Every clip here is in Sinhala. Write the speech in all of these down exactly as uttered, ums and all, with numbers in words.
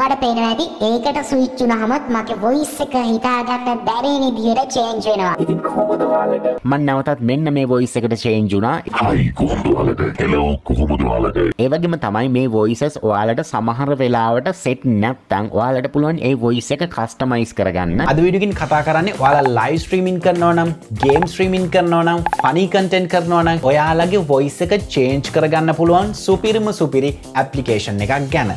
වඩ පේනවා ඇති ඒකට ස්විච් වුණාමත් මගේ වොයිස් එක හිතා ගන්න බැරි විදියට චේන්ජ් වෙනවා. ඉතින් කොහොමද ඔයාලට මම නැවතත් මෙන්න මේ වොයිස් එකට චේන්ජ් වුණා. අය කොහොමද ඔයාලට හෙලෝ කොහොමද ඔයාලට. ඒ වගේම තමයි මේ වොයිසස් ඔයාලට සමහර වෙලාවට සෙට් නැත්නම් ඔයාලට පුළුවන් ඒ වොයිස් එක කස්ටමයිස් කරගන්න. අද වීඩියෝ එකකින් කතා කරන්නේ ඔයාලා ලයිව් ස්ට්‍රීමින් කරනවා නම්, ගේම් ස්ට්‍රීමින් කරනවා නම්, ෆනි කන්ටෙන්ට් කරනවා නම් ඔයාලගේ වොයිස් එක චේන්ජ් කරගන්න පුළුවන් සුපිරිම සුපිරි ඇප්ලිකේෂන් එකක් ගැන.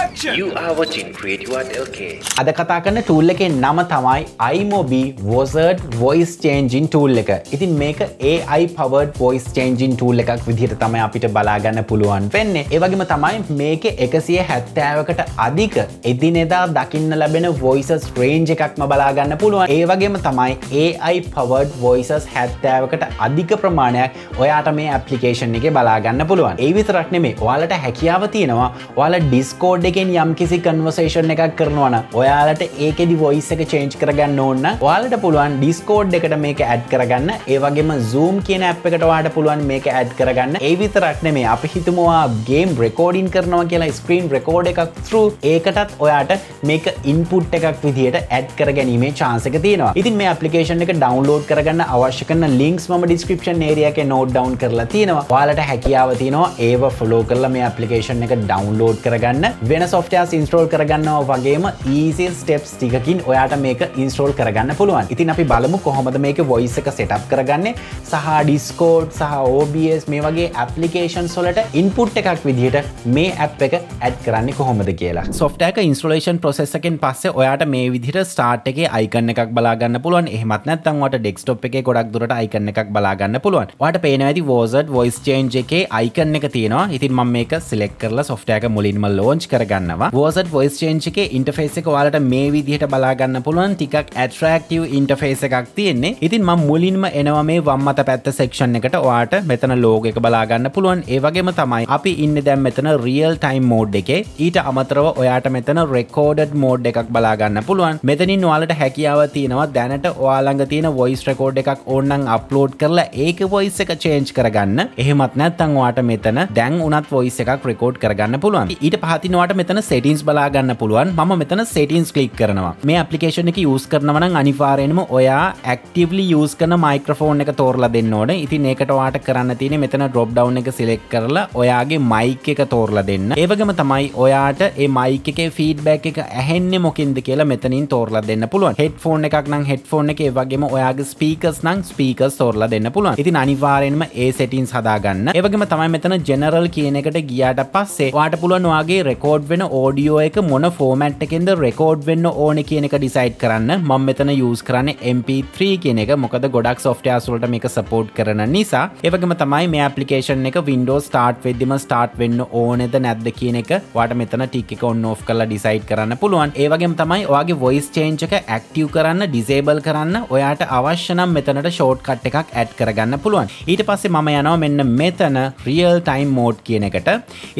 Action. You are watching Creative Art L K. Ada kata karna tool eke nama thamai iMobi Vozard voice changing tool eka. Ithin meka A I powered voice changing tool ekak widiyata thamai apita bala ganna puluwan wenne. E wagema thamai meke one seventy ekata adhika edineda dakinna labena voices range ekakma bala ganna puluwan. E wagema thamai A I powered voices seventy ekata adhika pramanayak oyata me application eke bala ganna puluwan. E vitarak neme oyalata hakiyawa tiyenawa Discord එකෙන් යම්කිසි conversation එකක් කරනවා නම් ඔයාලට ඒකෙදි voice එක change කරගන්න ඕන නම් ඔයාලට පුළුවන් Discord එකට මේක add කරගන්න. ඒ වගේම Zoom කියන app එකට ඔයාලට පුළුවන් මේක add කරගන්න. ඒ විතරක් නෙමෙයි අපි හිතමු ඔයා game recording කරනවා කියලා screen record එකක් through ඒකටත් ඔයාට මේක input එකක් විදියට add කරගැනීමේ chance එක තියෙනවා. ඉතින් මේ application එක download කරගන්න අවශ්‍ය කරන links මම description area එකේ note down කරලා තියෙනවා. ඔයාලට හැකියාව තියෙනවා ඒව follow කරලා මේ application එක download කරගන්න වෙන softwares install කරගන්නවා වගේම easy steps ටිකකින් ඔයාට මේක install කරගන්න පුළුවන්. ඉතින් අපි බලමු කොහොමද මේක voice එක setup කරගන්නේ සහ Discord සහ O B S මේ වගේ applications වලට input එකක් විදිහට මේ app එක add කරන්නේ කොහොමද කියලා. Software එක installation process එකෙන් පස්සේ ඔයාට මේ විදිහට start එකේ icon එකක් බලා ගන්න පුළුවන්. එහෙමත් නැත්නම් ඔයාට desktop එකේ ගොඩක් දුරට icon එකක් බලා ගන්න පුළුවන්. ඔයාට පේනවා ඇති Vozard voice change එකේ icon එක තියෙනවා. ඉතින් මම මේක select කරලා software එක මුලින්ම launch කරගන්නවා. Vozard voice change එකේ interface එක ඔයාලට මේ විදිහට බලා ගන්න පුළුවන්. ටිකක් attractive interface එකක් තියෙන්නේ. ඉතින් මම මුලින්ම එනවා මේ වම් අත පැත්ත section එකට. ඔයාට මෙතන logo එක බලා ගන්න පුළුවන්. ඒ වගේම තමයි අපි ඉන්නේ දැන් මෙතන real time mode එකේ. ඊට අමතරව ඔයාට මෙතන recorded mode එකක් බලා ගන්න පුළුවන්. මෙතනින් ඔයාලට හැකියාව තියෙනවා දැනට ඔයා ළඟ තියෙන voice record එකක් ඕනනම් upload කරලා ඒකේ voice එක change කරගන්න. එහෙමත් නැත්නම් ඔයාට මෙතන දැන් උනත් voice එකක් record කරගන්න පුළුවන්. ඊට පහතින් ඔයාට මෙතන settings බලා ගන්න පුළුවන්. මම මෙතන settings click කරනවා. මේ application එක use කරනවා නම් අනිවාර්යෙන්ම ඔයා actively use කරන microphone එක තෝරලා දෙන්න ඕනේ. ඉතින් ඒකට ඔයාට කරන්න තියෙන්නේ මෙතන drop down එක select කරලා ඔයාගේ mic එක තෝරලා දෙන්න. ඒ වගේම තමයි ඔයාට මේ mic එකේ feedback එක ඇහෙන්නේ මොකෙන්ද කියලා මෙතනින් තෝරලා දෙන්න පුළුවන්. headphone එකක් නම් headphone එක, ඒ වගේම ඔයාගේ speakers නම් speakers තෝරලා දෙන්න පුළුවන්. ඉතින් අනිවාර්යෙන්ම ඒ settings හදා ගන්න. ඒ වගේම තමයි මෙතන general කියන එකට ගියාට පස්සේ ඔයාට පුළුවන් ඔයාගේ record වෙන audio එක මොන format එකෙන්ද record වෙන්න ඕනේ කියන එක decide කරන්න. මම මෙතන use කරන්නේ M P three කියන එක. මොකද ගොඩක් softwares වලට මේක support කරන නිසා. ඒ වගේම තමයි මේ application එක Windows start වෙද්දිම start වෙන්න ඕනේද නැද්ද කියන එක ඔයාට මෙතන tick එක on off කරලා decide කරන්න පුළුවන්. ඒ වගේම තමයි ඔයාගේ voice change එක active කරන්න, disable කරන්න ඔයාට අවශ්‍ය නම් මෙතනට shortcut එකක් add කරගන්න පුළුවන්. ඊට පස්සේ මම යනවා මෙන්න මෙතන real time mode කියන එකට.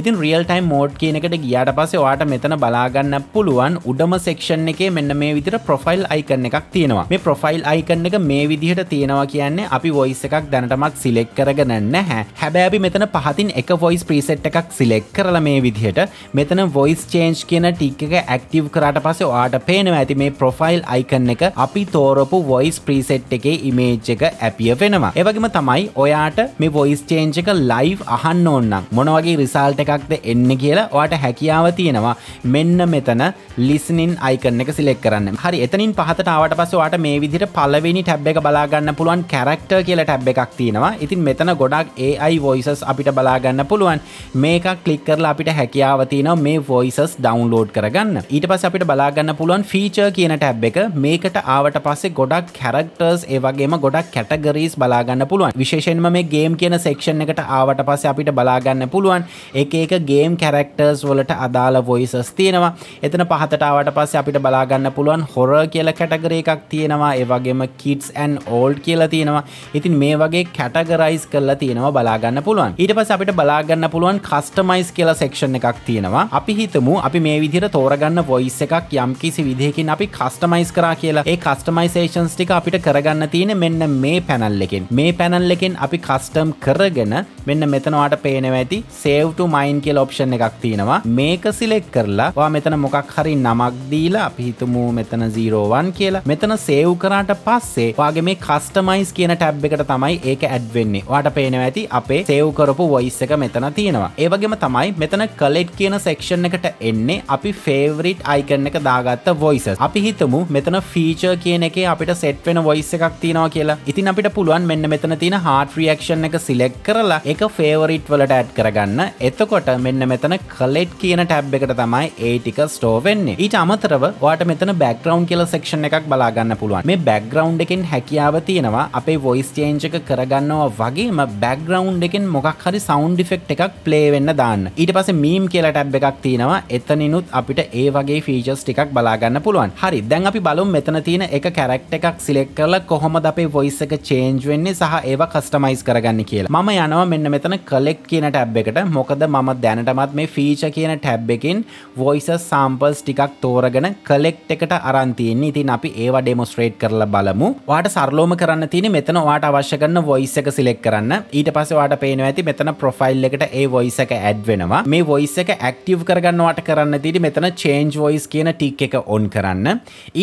ඉතින් real time mode කියන එකට ගියාට පස්සේ ඔයාට මෙතන බලා ගන්න පුළුවන් උඩම section එකේ මෙන්න මේ විදිහට profile icon එකක් තියෙනවා. මේ profile icon එක මේ විදිහට තියෙනවා කියන්නේ අපි voice එකක් දැනටමත් select කරගෙන නැහැ. හැබැයි අපි මෙතන පහතින් එක voice preset එකක් select කරලා මේ විදිහට මෙතන voice change කියන tick එක active කරාට පස්සේ ඔයාට පේනවා ඇති මේ profile icon එක අපි තෝරපු voice preset එකේ image එක appear වෙනවා. ඒ වගේම තමයි ඔයාට මේ voice change එක live අහන්න ඕන නම් මොන වගේ result එකක්ද එන්නේ කියලා ඔයාට හැකියාව තියෙනවා. මෙන්න මෙතන listening icon එක select කරන්න. හරි එතනින් පහතට ආවට පස්සේ ඔයාට මේ විදිහට පළවෙනි tab එක බලා ගන්න පුළුවන් character කියලා tab එකක් තියෙනවා. ඉතින් මෙතන ගොඩක් A I voices අපිට බලා ගන්න පුළුවන්. මේක click කරලා අපිට හැකියාව තියෙනවා මේ voices download කරගන්න. ඊට පස්සේ අපිට බලා ගන්න පුළුවන් feature කියන tab එක. මේකට ආවට පස්සේ ගොඩක් characters ඒ වගේම ගොඩක් categories බලා ගන්න පුළුවන්. විශේෂයෙන්ම මේ game කියන section එකට ආවට පස්සේ අපිට බලා ගන්න පුළුවන් එක එක game characters වලට අදාළ voices තියෙනවා. එතන පහතට ආවට පස්සේ අපිට බලා ගන්න පුළුවන් horror කියලා category එකක් තියෙනවා. ඒ වගේම kids and old කියලා තියෙනවා. ඉතින් මේ වගේ categorize කරලා තියෙනවා බලා ගන්න පුළුවන්. ඊට පස්සේ අපිට බලා ගන්න පුළුවන් customize කියලා section එකක් තියෙනවා. අපි හිතමු අපි මේ විදිහට තෝරගන්න voice එකක් යම්කිසි විදිහකින් අපි customize කරා කියලා. ඒ customizations ටික අපිට කරගන්න තියෙන්නේ මෙන්න මේ panel එකෙන්. මේ panel එකෙන් අපි custom කරගෙන මෙන්න මෙතන ඔයාලට පේනවා ඇති save to mine කියලා option එකක් තියෙනවා. මේක select කරලා ඔයා මෙතන මොකක් හරි නමක් දීලා අපි හිතමු මෙතන zero one කියලා මෙතන save කරාට පස්සේ ඔයාගේ මේ customize කියන tab එකට තමයි ඒක add වෙන්නේ. ඔයාට පේනවා ඇති අපේ save කරපු voice එක මෙතන තියෙනවා. ඒ වගේම තමයි මෙතන collect කියන section එකට එන්නේ අපි favorite icon එක දාගත්ත voices. අපි හිතමු මෙතන feature කියන එකේ අපිට set වෙන voice එකක් තියෙනවා කියලා. ඉතින් අපිට පුළුවන් මෙන්න මෙතන තියෙන heart reaction එක select කරලා ඒක favorite වලට add කරගන්න. එතකොට මෙන්න මෙතන collect කියන tab එකට තමයි ඒ ටික store වෙන්නේ. ඊට අමතරව ඔයාට මෙතන background කියලා section එකක් බලා ගන්න පුළුවන්. මේ background එකෙන් හැකියාව තියෙනවා අපේ voice change එක කරගන්නවා වගේම background එකෙන් මොකක් හරි sound effect එකක් play වෙන්න දාන්න. ඊට පස්සේ meme කියලා tab එකක් තියෙනවා. එතනිනුත් අපිට ඒ වගේ features ටිකක් බලා ගන්න පුළුවන්. හරි දැන් අපි බලමු මෙතන තියෙන එක character එකක් select කරලා කොහොමද අපේ voice එක change වෙන්නේ සහ ඒව customize කරගන්න කියලා. මම යනවා මෙන්න මෙතන collect කියන tab එකට. මොකද මම දැනටමත් මේ feature කියන tab එකෙන් voices samples ටිකක් තෝරගෙන collect එකට අරන් තියෙන්නේ. ඉතින් අපි ඒවා demonstrate කරලා බලමු. ඔයාට සරලවම කරන්න තියෙන්නේ මෙතන ඔයාට අවශ්‍ය කරන voice එක select කරන්න. ඊට පස්සේ ඔයාට පේනවා ඇති මෙතන profile එකට ඒ voice එක add වෙනවා. මේ voice එක active කරගන්න ඔයාට කරන්න තියෙන්නේ මෙතන change voice කියන tick එක on කරන්න.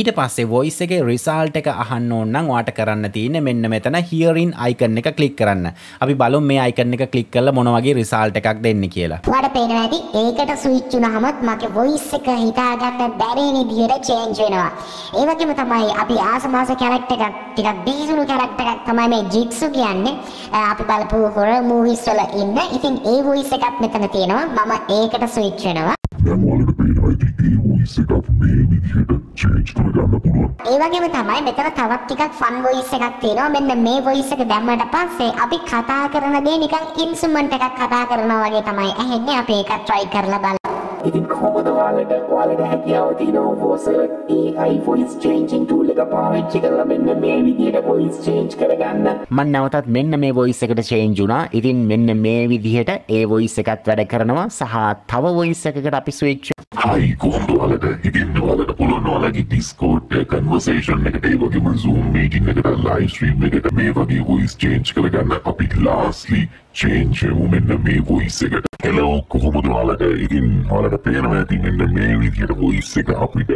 ඊට පස්සේ voice එකේ result එක අහන්න ඕන නම් ඔයාට කරන්න තියෙන්නේ මෙන්න මෙතන hearing icon එක click කරන්න. අපි බලමු මේ icon එක click කරලා මොන වගේ result එකක් දෙන්නේ කියලා. ඔයාට පේනවා ඇති ඒකට switch වුණාමත් මගේ voice එක හිතාගන්න බැරි විදියට change වෙනවා. ඒ වගේම තමයි අපි ආසමාස character එකක් ටිකක් බීසුණු character එකක් තමයි මේ jitsu කියන්නේ. අපි බලපු horror movies වල ඉන්න. ඉතින් ඒ voice එකක් මෙතන තියෙනවා. මම ඒකට switch වෙනවා. දැන් ඔයාලට පේනවා ඇති ඒ voice එකක් මේ විදියට change කරගන්න පුළුවන්. ඒ වගේම තමයි මෙතන තවත් ටිකක් fun voice එකක් තියෙනවා. මෙන්න මේ voice එක දැම්මට පස්සේ අපි කතා කරන දේ නිකන් instrument එකක් කතා කරනවා වගේ තමයි ඇහෙන්නේ. අපි ඒක try කරලා බලමු. ඉතින් කොහොමද ඔයාලට ඔයාලට හැකියාව තියෙනවා Vozard A I voice changing tool එක පාවිච්චි කරලා මෙන්න මේ විදිහට voice change කරගන්න. මම නැවතත් මෙන්න මේ voice එකට change වුණා. ඉතින් මෙන්න මේ විදිහට ඒ voice එකත් වැඩ කරනවා සහ තව voice එකකට අපි switch. හයි කොහොමද ඔයාලට ඉතින් ඔයාලට පුළුවන් ඔයාලගේ Discord conversation එකට ඒ වගේම Zoom meeting එකට live stream එකට මේ වගේ voice change කරගන්න. අපි lastly change වෙමු මෙන්න මේ voice එකට. Hello, කොහොමද ඔයාලට? ඉතින් ඔයාලට පේනවා ඇති මෙන්න මේ විදිහට voice එක අපිට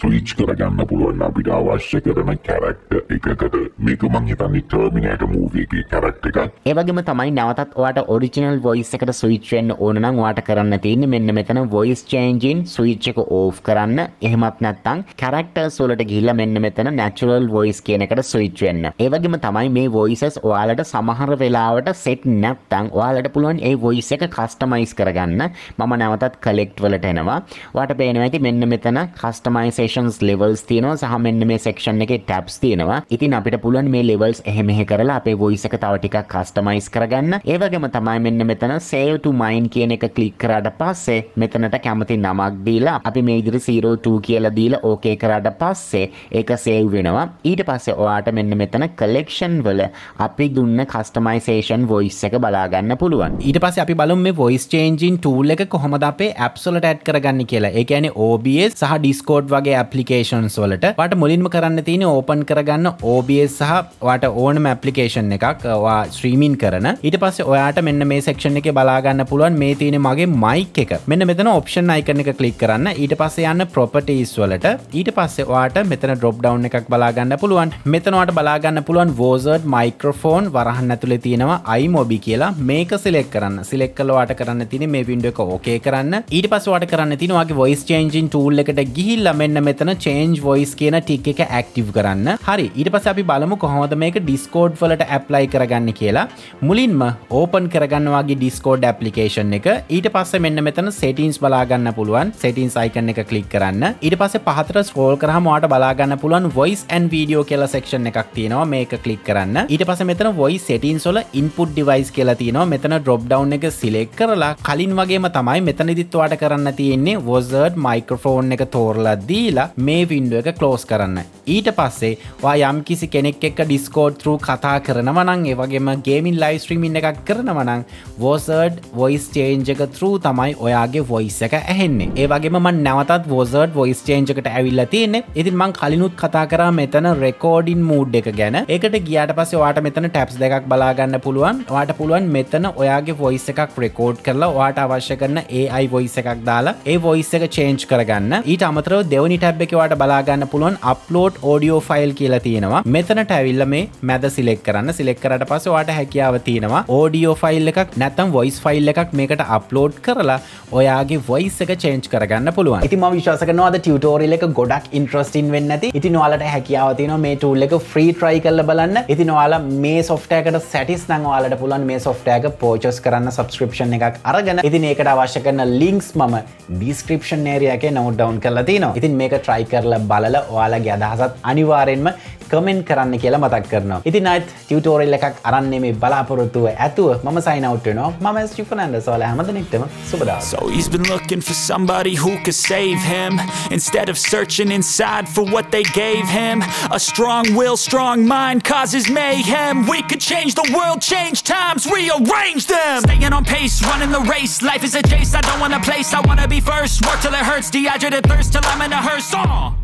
switch කරගන්න පුළුවන් අපිට අවශ්‍ය කරන character එකකට. මේක මම හිතන්නේ Terminator movie එකේ character එකක්. ඒ වගේම තමයි නැවතත් ඔයාට original voice එකට switch වෙන්න ඕන නම් ඔයාට කරන්න තියෙන්නේ මෙන්න මෙතන voice changing switch එක off කරන්න. එහෙමත් නැත්නම් characters වලට ගිහිල්ලා මෙන්න මෙතන natural voice කියන එකට switch වෙන්න. ඒ වගේම තමයි මේ voices ඔයාලට සමහර වෙලාවට set නැත්නම් ඔයාලට පුළුවන් ඒ voice එක custom customize කරගන්න. මම නැවතත් collect වලට එනවා. ඔයාට පේනවා ඇති මෙන්න මෙතන customizations levels තියෙනවා සහ මෙන්න මේ section එකේ tabs තියෙනවා. ඉතින් අපිට පුළුවන් මේ levels එහෙම එහෙ කරලා අපේ voice එක තව ටිකක් customize කරගන්න. ඒ වගේම තමයි මෙන්න මෙතන save to mind කියන එක click කරාට පස්සේ මෙතනට කැමති නමක් දීලා අපි මේ විදිහට zero two කියලා දීලා okay කරාට පස්සේ ඒක save වෙනවා. ඊට පස්සේ ඔයාට මෙන්න මෙතන collection වල අපි දුන්න customization voice එක බලා ගන්න පුළුවන්. ඊට පස්සේ අපි බලමු මේ voice changing tool එක කොහොමද අපේ apps වලට add කරගන්නේ කියලා. ඒ කියන්නේ O B S සහ Discord වගේ applications වලට. ඔයාට මුලින්ම කරන්න තියෙන්නේ open කරගන්න O B S සහ ඔයාට ඕනම application එකක් ඔයා streaming කරන. ඊට පස්සේ ඔයාට මෙන්න මේ section එකේ බලා ගන්න පුළුවන් මේ තියෙන මගේ mic එක. මෙන්න මෙතන option icon එක click කරන්න. ඊට පස්සේ යන්න properties වලට. ඊට පස්සේ ඔයාට මෙතන drop down එකක් බලා ගන්න පුළුවන්. මෙතන ඔයාට බලා ගන්න පුළුවන් Vozard microphone වරහන් ඇතුලේ තියෙනවා iMobi කියලා. මේක select කරන්න. select කළා ඔයාට කරන්න තියෙන්නේ මේ window එක okay කරන්න. ඊට පස්සේ ඔයාට කරන්න තියෙන්නේ ඔයාගේ voice changing tool එකට ගිහිල්ලා මෙන්න මෙතන change voice කියන tick එක active කරන්න. හරි. ඊට පස්සේ අපි බලමු කොහොමද මේක Discord වලට apply කරගන්න කියලා. මුලින්ම open කරගන්න ඔයාගේ Discord application එක. ඊට පස්සේ මෙන්න මෙතන settings බලා ගන්න පුළුවන්. settings icon එක click කරන්න. ඊට පස්සේ පහතට scroll කරාම ඔයාට බලා ගන්න පුළුවන් voice and video කියලා section එකක් තියෙනවා. මේක click කරන්න. ඊට පස්සේ මෙතන voice settings වල input device කියලා තියෙනවා. මෙතන drop down එක select කරලා කලින් වගේම තමයි මෙතනදිත් ඔයාට කරන්න තියෙන්නේ Vozard microphone එක තෝරලා දීලා මේ window එක close කරන්න. ඊට පස්සේ ඔයා යම්කිසි කෙනෙක් එක්ක Discord through කතා කරනවා නම් ඒ වගේම gaming live streaming එකක් කරනවා නම් Vozard voice change එක through තමයි ඔයාගේ voice එක ඇහෙන්නේ. ඒ වගේම මම නැවතත් Vozard voice change එකට ඇවිල්ලා තියෙන්නේ. ඉතින් මම කලිනුත් කතා කරා මෙතන recording mode එක ගැන. ඒකට ගියාට පස්සේ ඔයාට මෙතන tabs දෙකක් බලා ගන්න පුළුවන්. ඔයාට පුළුවන් පුළුවන් මෙතන ඔයාගේ voice එකක් record කරලා ඔයාට අවශ්‍ය කරන A I voice එකක් දාලා ඒ voice එක change කරගන්න. ඊට අමතරව දෙවෙනි tab එකේ ඔයාට බලා ගන්න පුළුවන් upload audio file කියලා තියෙනවා. මෙතනට ඇවිල්ලා මේ මැද select කරන්න. select කරාට පස්සේ ඔයාට හැකියාව තියෙනවා audio file එකක් නැත්නම් voice file එකක් මේකට upload කරලා ඔයාගේ voice එක change කරගන්න පුළුවන්. ඉතින් මම විශ්වාස කරනවා අද tutorial එක ගොඩක් interesting වෙන්න ඇති. ඉතින් ඔයාලට හැකියාව තියෙනවා මේ tool එක free try කරලා බලන්න. ඉතින් ඔයාලා මේ software එකට satis නම් ඔයාලට පුළුවන් මේ software එක purchase කරන්න subscription එකක් අරගෙන. ඉතින් ඒකට අවශ්‍ය කරන links මම description area එකේ note down කරලා තියෙනවා. ඉතින් මේක try කරලා බලලා ඔයාලගේ අදහසත් අනිවාර්යෙන්ම comment කරන්න කියලා මතක් කරනවා. ඉතින් අද tutorial එකක් අරන් මේ බලාපොරොත්තු ඇතුව මම sign out වෙනවා. මම S J Fernandez. ඔයාලා හැමදෙනෙක්ටම සුබ දවසක්. So he's been looking for somebody who could save him instead of searching inside for what they gave him. A strong will, strong mind causes mayhem. We could change the world, change times, rearrange them. Staying on pace, running the race. Life is a chase, I don't want a place, I wanna be first. Work till it hurts, dehydrated thirst till I'm in a hearse. uh.